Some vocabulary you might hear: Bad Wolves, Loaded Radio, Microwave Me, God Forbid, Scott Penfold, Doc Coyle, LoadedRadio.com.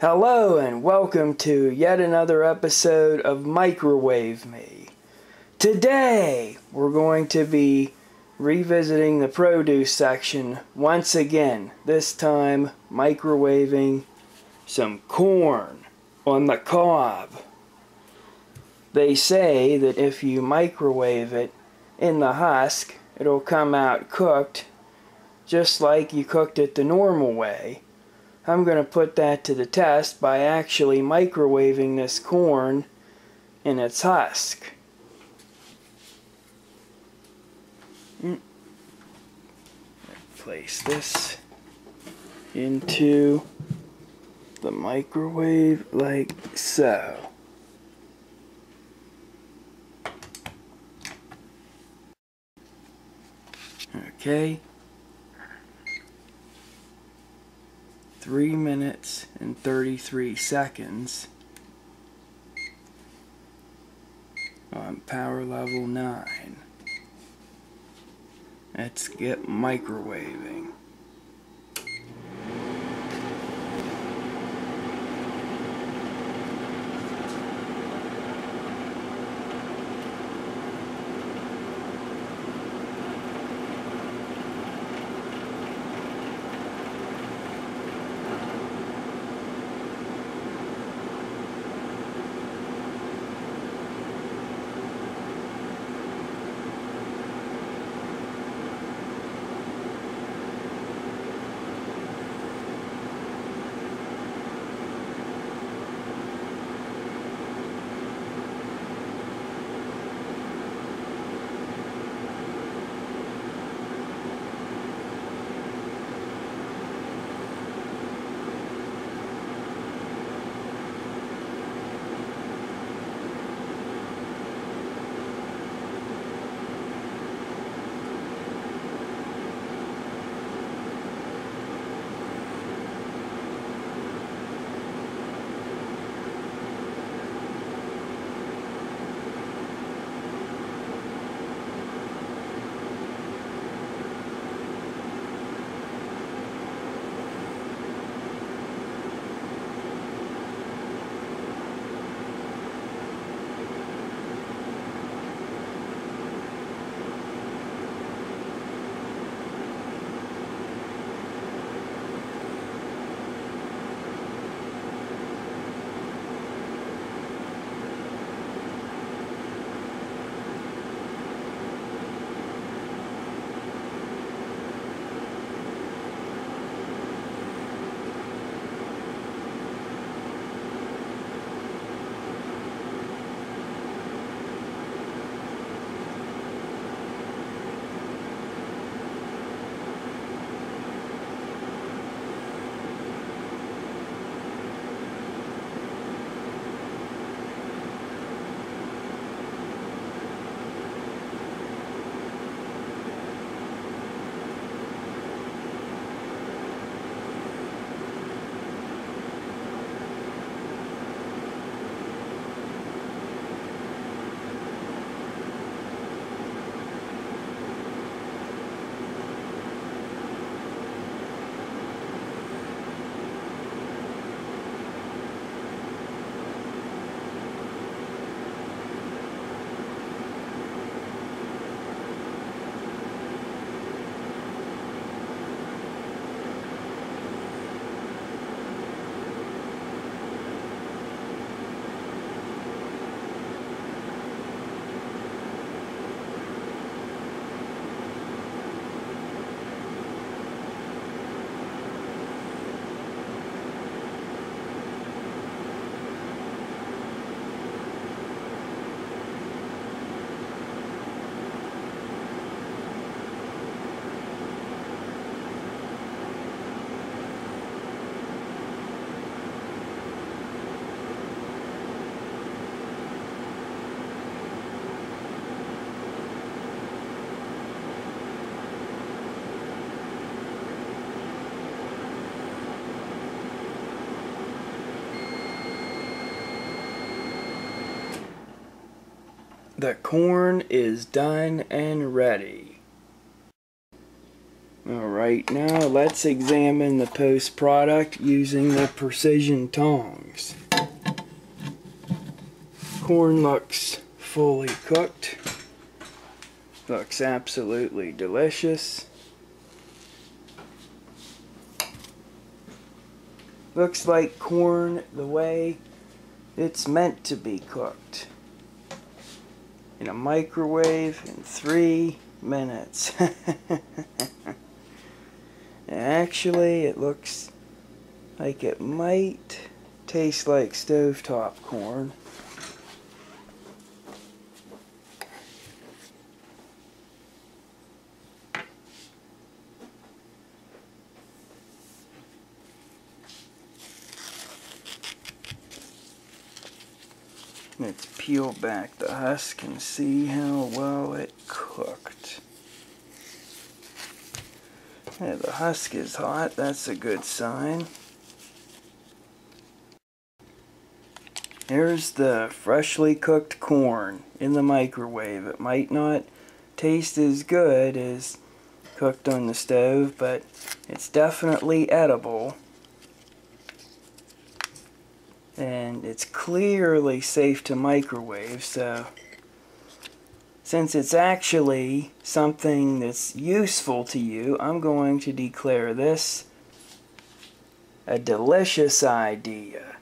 Hello and welcome to yet another episode of Microwave Me. Today we're going to be revisiting the produce section once again. This time microwaving some corn on the cob. They say that if you microwave it in the husk, it'll come out cooked just like you cooked it the normal way. I'm going to put that to the test by actually microwaving this corn in its husk. Place this into the microwave like so. Okay. 3 minutes and 33 seconds on power level 9. Let's get microwaving. The corn is done and ready. Alright, now let's examine the post product using the precision tongs. Corn looks fully cooked. Looks absolutely delicious. Looks like corn the way it's meant to be cooked. In a microwave in 3 minutes. Actually, it looks like it might taste like stovetop corn. Let's peel back the husk and see how well it cooked. Yeah, the husk is hot, that's a good sign. Here's the freshly cooked corn in the microwave. It might not taste as good as cooked on the stove, but it's definitely edible. And it's clearly safe to microwave, so since it's actually something that's useful to you, I'm going to declare this a delicious idea.